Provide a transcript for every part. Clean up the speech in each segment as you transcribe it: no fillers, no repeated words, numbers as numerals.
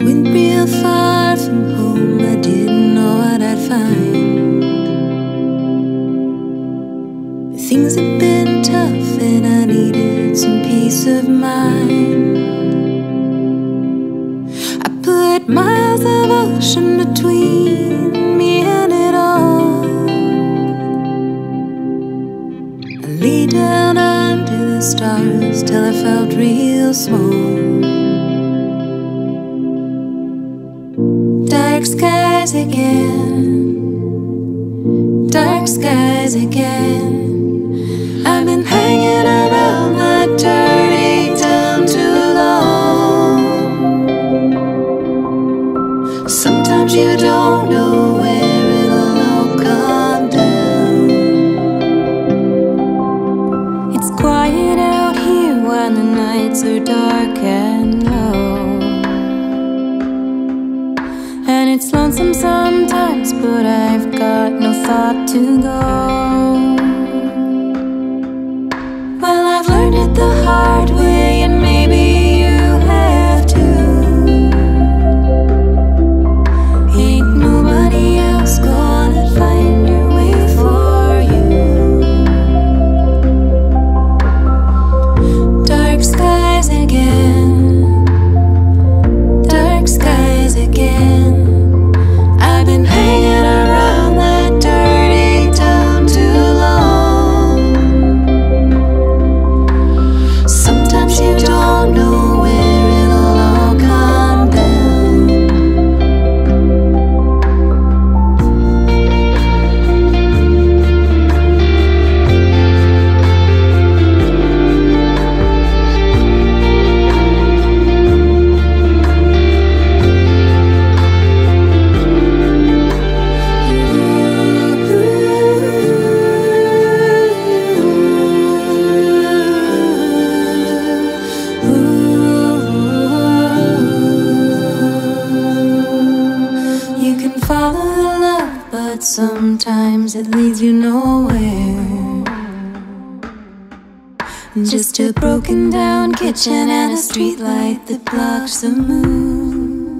Went real far from home, I didn't know what I'd find. But things have been tough and I needed some peace of mind. I put miles of ocean between me and it all. I lay down under the stars till I felt real small. Dark skies again, dark skies again. I've been hanging around that dirty town too long. Sometimes you don't know where it'll all come down. It's quiet out here when the nights are dark and low. And it's lonesome sometimes, but I've got no thought to go. Well, I've learned it the hard way, and maybe you have too. Ain't nobody else gonna find your way for you. Dark skies again, dark skies again. Follow the love, but sometimes it leads you nowhere. Just a broken down kitchen and a street light that blocks the moon.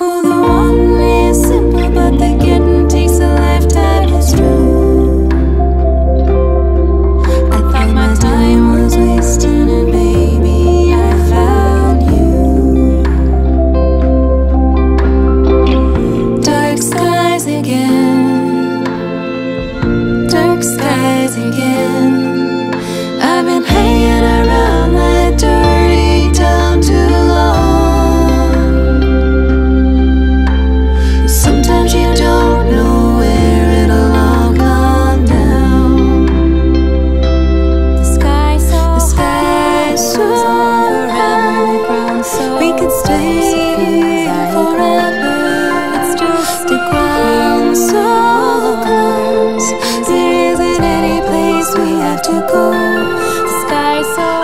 Oh, the one is simple, but the getting takes a lifetime, it's true. I thought my time was wasting and baby, I found you. Again, I've been hanging around that dirty town too long. Sometimes you don't know where it'll all come down. The sky so round, so we could stay here forever. Let's just stick around so close. We have to go. The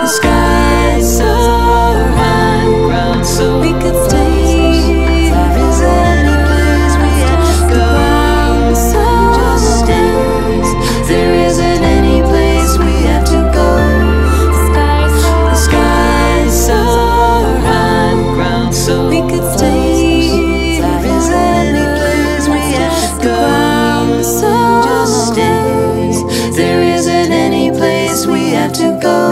sky's so high, so we could stay here. Is any place we have to go? There isn't any place we have to go. The sky's so high, so we could stay here. Is any place we have to go? There isn't any place we have to go.